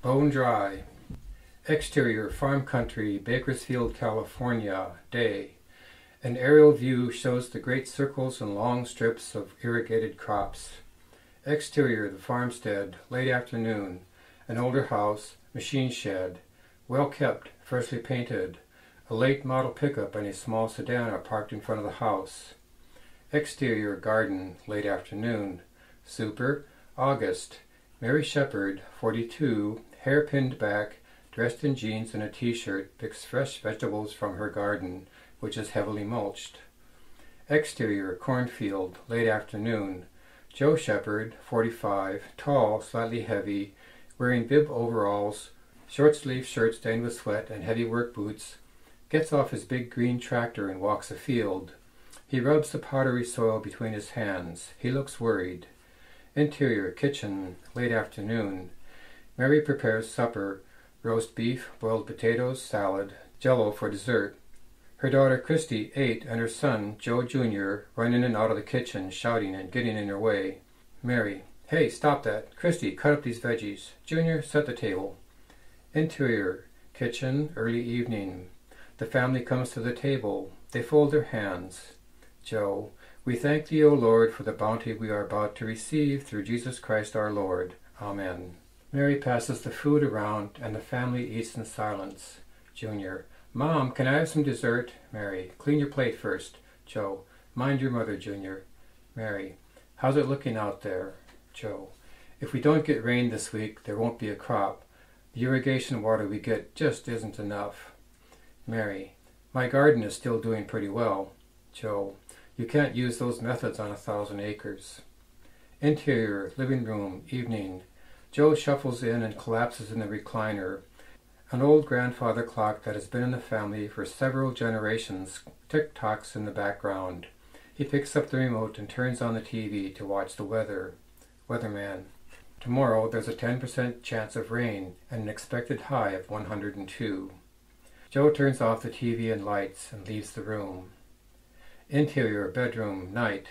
Bone dry. Exterior, farm country, Bakersfield, California, day. An aerial view shows the great circles and long strips of irrigated crops. Exterior, the farmstead, late afternoon. An older house, machine shed. Well kept, freshly painted. A late model pickup and a small sedan are parked in front of the house. Exterior, garden, late afternoon. Super, August. Mary Shepherd, 42, hair pinned back, dressed in jeans and a t-shirt, picks fresh vegetables from her garden, which is heavily mulched. Exterior, cornfield, late afternoon. Joe Shepherd, 45, tall, slightly heavy, wearing bib overalls, short-sleeved shirt stained with sweat and heavy work boots, gets off his big green tractor and walks afield. He rubs the powdery soil between his hands. He looks worried. Interior, kitchen, late afternoon. Mary prepares supper, roast beef, boiled potatoes, salad, jello for dessert. Her daughter Christy, 8, and her son, Joe Jr., run in and out of the kitchen, shouting and getting in her way. Mary, hey, stop that. Christy, cut up these veggies. Junior, set the table. Interior, kitchen, early evening. The family comes to the table. They fold their hands. Joe, we thank Thee, O Lord, for the bounty we are about to receive through Jesus Christ our Lord. Amen. Mary passes the food around, and the family eats in silence. Junior, Mom, can I have some dessert? Mary, clean your plate first. Joe, mind your mother, Junior. Mary, how's it looking out there? Joe, if we don't get rain this week, there won't be a crop. The irrigation water we get just isn't enough. Mary, my garden is still doing pretty well. Joe, you can't use those methods on 1,000 acres. Interior, living room, evening. Joe shuffles in and collapses in the recliner. An old grandfather clock that has been in the family for several generations tick-tocks in the background. He picks up the remote and turns on the TV to watch the weather. Weatherman. Tomorrow there's a 10% chance of rain and an expected high of 102. Joe turns off the TV and lights and leaves the room. Interior, bedroom, night.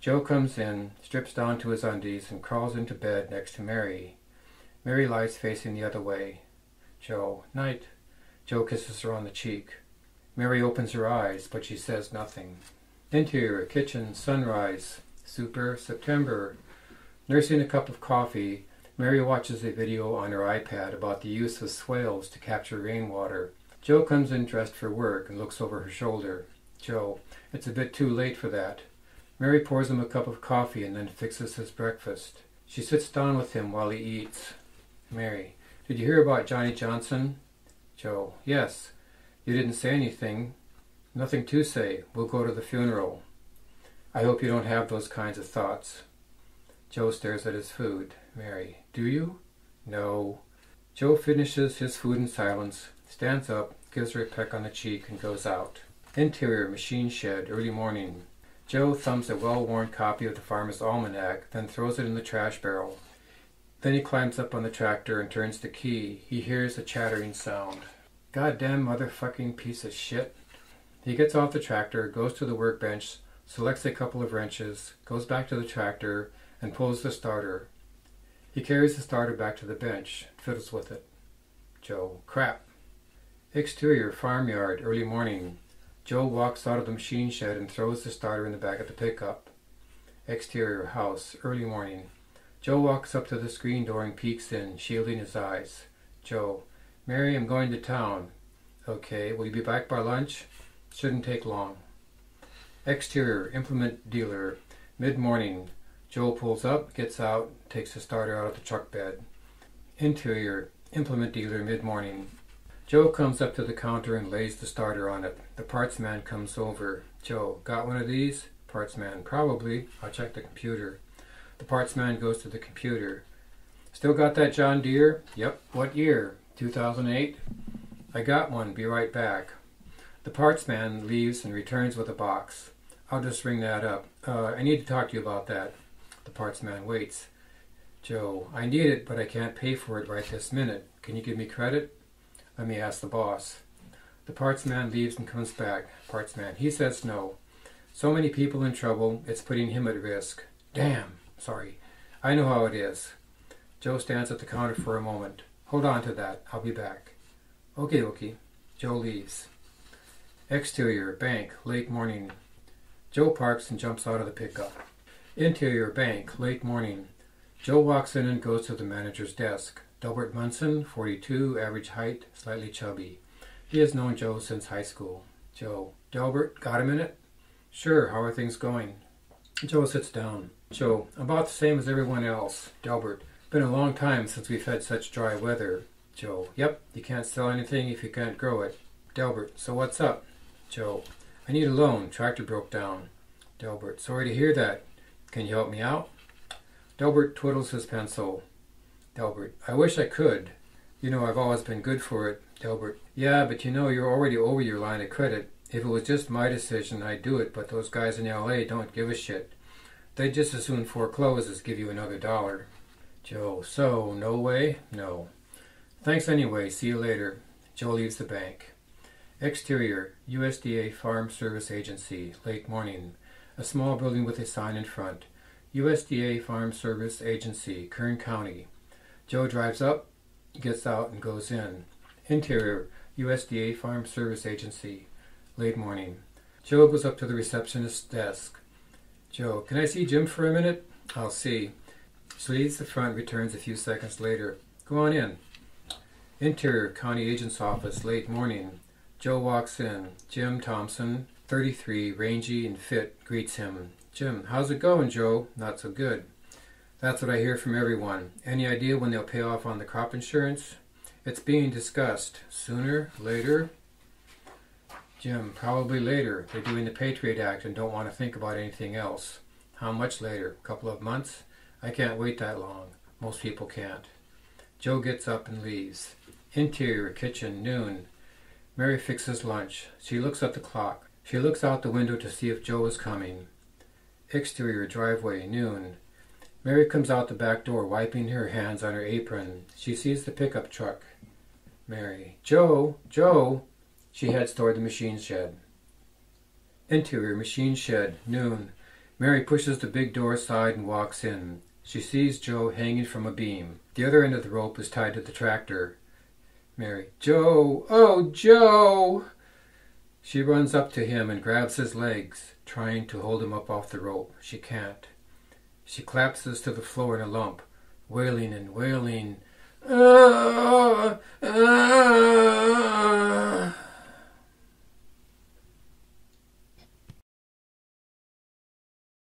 Joe comes in, strips down to his undies, and crawls into bed next to Mary. Mary lies facing the other way. Joe, night. Joe kisses her on the cheek. Mary opens her eyes, but she says nothing. Interior, kitchen, sunrise. Super, September. Nursing a cup of coffee, Mary watches a video on her iPad about the use of swales to capture rainwater. Joe comes in dressed for work and looks over her shoulder. Joe, it's a bit too late for that. Mary pours him a cup of coffee and then fixes his breakfast. She sits down with him while he eats. Mary, did you hear about Johnny Johnson? Joe, yes. You didn't say anything. Nothing to say. We'll go to the funeral. I hope you don't have those kinds of thoughts. Joe stares at his food. Mary, do you? No. Joe finishes his food in silence, stands up, gives her a peck on the cheek, and goes out. Interior, machine shed, early morning. Joe thumbs a well-worn copy of the Farmer's Almanac, then throws it in the trash barrel. Then he climbs up on the tractor and turns the key. He hears a chattering sound. Goddamn motherfucking piece of shit. He gets off the tractor, goes to the workbench, selects a couple of wrenches, goes back to the tractor, and pulls the starter. He carries the starter back to the bench, fiddles with it. Joe, crap. Exterior, farmyard, early morning. Joe walks out of the machine shed and throws the starter in the back of the pickup. Exterior, house, early morning. Joe walks up to the screen door and peeks in, shielding his eyes. Joe, Mary, I'm going to town. Okay, will you be back by lunch? Shouldn't take long. Exterior, implement dealer, mid-morning. Joe pulls up, gets out, takes the starter out of the truck bed. Interior, implement dealer, mid-morning. Joe comes up to the counter and lays the starter on it. The parts man comes over. Joe, got one of these? Parts man, probably. I'll check the computer. The parts man goes to the computer. Still got that John Deere? Yep. What year? 2008? I got one. Be right back. The parts man leaves and returns with a box. I'll just ring that up. I need to talk to you about that. The parts man waits. Joe, I need it, but I can't pay for it right this minute. Can you give me credit? Let me ask the boss. The parts man leaves and comes back. Parts man, he says no. So many people in trouble, it's putting him at risk. Damn, sorry. I know how it is. Joe stands at the counter for a moment. Hold on to that. I'll be back. Okie dokie. Joe leaves. Exterior, bank, late morning. Joe parks and jumps out of the pickup. Interior, bank, late morning. Joe walks in and goes to the manager's desk. Delbert Munson, 42, average height, slightly chubby. He has known Joe since high school. Joe: Delbert, got a minute? Sure, how are things going? Joe sits down. Joe: About the same as everyone else. Delbert: Been a long time since we've had such dry weather. Joe: Yep, you can't sell anything if you can't grow it. Delbert: So what's up? Joe: I need a loan. Tractor broke down. Delbert: Sorry to hear that. Can you help me out? Delbert twiddles his pencil. Delbert: I wish I could. You know I've always been good for it. Delbert: Yeah, but you know you're already over your line of credit. If it was just my decision, I'd do it, but those guys in LA don't give a shit. They'd just as soon foreclose as give you another dollar. Joe: So, no way? No. Thanks anyway. See you later. Joe leaves the bank. Exterior, USDA Farm Service Agency, late morning. A small building with a sign in front. USDA Farm Service Agency, Kern County. Joe drives up, gets out, and goes in. Interior, USDA Farm Service Agency, late morning. Joe goes up to the receptionist's desk. Joe: Can I see Jim for a minute? I'll see. She leaves the front and returns a few seconds later. Go on in. Interior, County Agent's Office, late morning. Joe walks in. Jim Thompson, 33, rangy and fit, greets him. Jim: How's it going, Joe? Not so good. That's what I hear from everyone. Any idea when they'll pay off on the crop insurance? It's being discussed. Sooner? Later? Jim: Probably later. They're doing the Patriot Act and don't want to think about anything else. How much later? A couple of months? I can't wait that long. Most people can't. Joe gets up and leaves. Interior, kitchen, noon. Mary fixes lunch. She looks at the clock. She looks out the window to see if Joe is coming. Exterior, driveway, noon. Mary comes out the back door, wiping her hands on her apron. She sees the pickup truck. Mary: Joe! Joe! She heads toward the machine shed. Interior, machine shed, noon. Mary pushes the big door aside and walks in. She sees Joe hanging from a beam. The other end of the rope is tied to the tractor. Mary: Joe! Oh, Joe! She runs up to him and grabs his legs, trying to hold him up off the rope. She can't. She collapses to the floor in a lump, wailing and wailing. Ah! Ah!